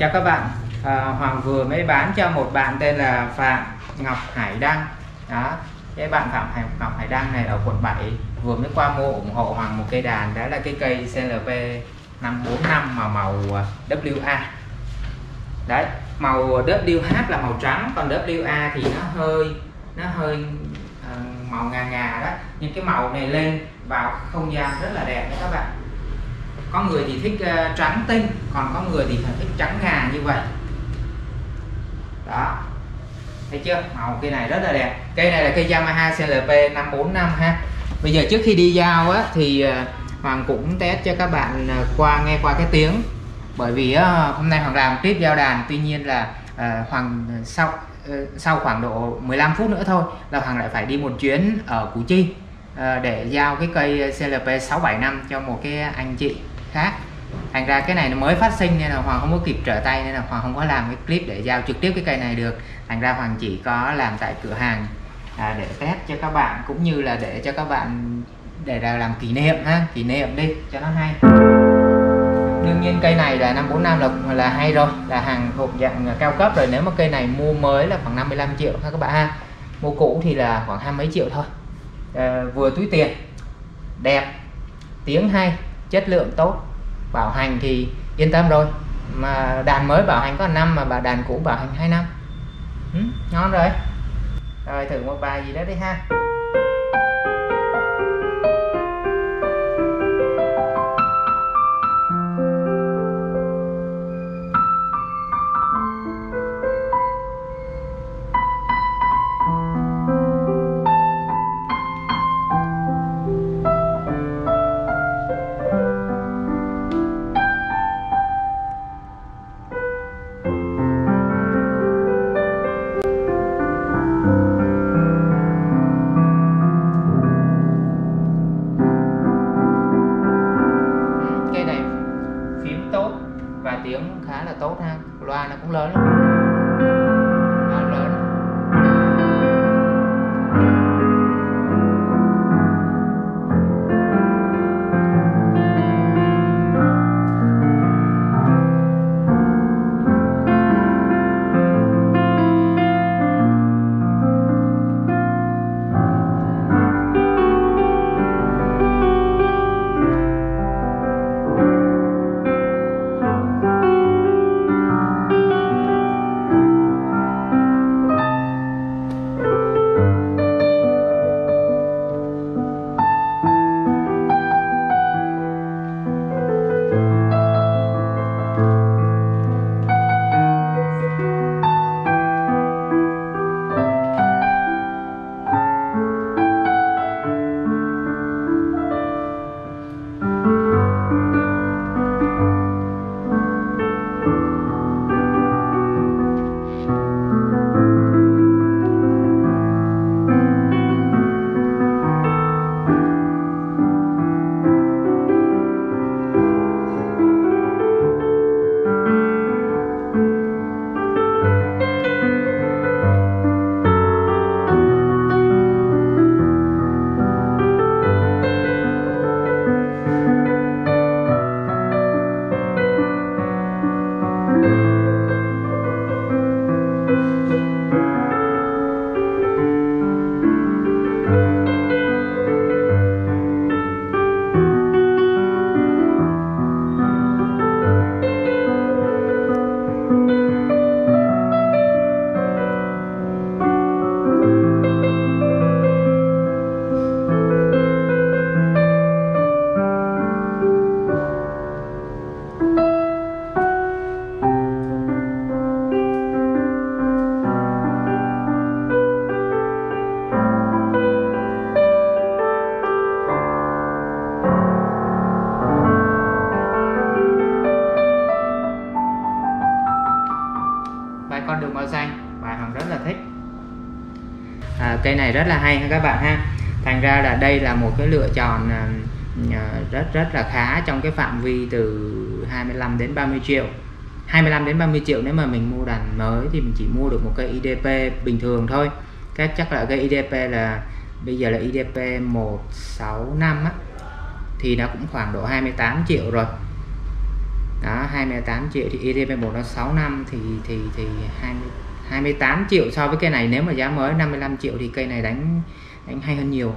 Chào các bạn, Hoàng vừa mới bán cho một bạn tên là Phạm Ngọc Hải Đăng. Đó, cái bạn Phạm Ngọc Hải Đăng này ở quận 7 vừa mới qua mua ủng hộ Hoàng một cây đàn, đó là cái cây CLP 545 mà màu WA. Đấy, màu WH là màu trắng, còn WA thì nó hơi màu ngà đó. Nhưng cái màu này lên vào không gian rất là đẹp đấy các bạn. Có người thì thích trắng tinh, còn có người thì thích trắng ngà như vậy. Đó, thấy chưa? Màu cây này rất là đẹp. Cây này là cây Yamaha CLP 545 ha. Bây giờ trước khi đi giao á, thì Hoàng cũng test cho các bạn nghe qua cái tiếng. Bởi vì hôm nay Hoàng làm clip giao đàn, tuy nhiên là Hoàng sau khoảng độ 15 phút nữa thôi là Hoàng lại phải đi một chuyến ở Củ Chi để giao cái cây CLP 675 cho một cái anh chị khác. Thành ra cái này nó mới phát sinh nên là Hoàng không có kịp trở tay, nên là Hoàng không có làm cái clip để giao trực tiếp cái cây này được. Thành ra Hoàng chỉ có làm tại cửa hàng để test cho các bạn, cũng như là để cho các bạn để làm kỷ niệm ha, kỷ niệm đi cho nó hay. Đương nhiên cây này là 545 là hay rồi, là hàng thuộc dạng cao cấp rồi. Nếu mà cây này mua mới là khoảng 55 triệu ha các bạn ha. Mua cũ thì là khoảng 20 mấy triệu thôi. Vừa túi tiền, đẹp, tiếng hay, chất lượng tốt, bảo hành thì yên tâm rồi. Mà đàn mới bảo hành có 1 năm, mà đàn cũ bảo hành 2 năm. Ngon rồi. Rồi thử một bài gì đó đi ha. Tiếng khá là tốt ha, loa nó cũng lớn lắm. Con đường màu xanh, bài Hoàng rất là thích. Cây này rất là hay ha các bạn ha. Thành ra là đây là một cái lựa chọn rất là khá trong cái phạm vi từ 25 đến 30 triệu. 25 đến 30 triệu nếu mà mình mua đàn mới thì mình chỉ mua được một cây IDP bình thường thôi. Cái chắc là cây IDP là bây giờ là IDP 165 á, thì nó cũng khoảng độ 28 triệu rồi. đó, 28 triệu thì IDP 165 thì 28 triệu so với cây này. Nếu mà giá mới 55 triệu thì cây này đánh hay hơn nhiều.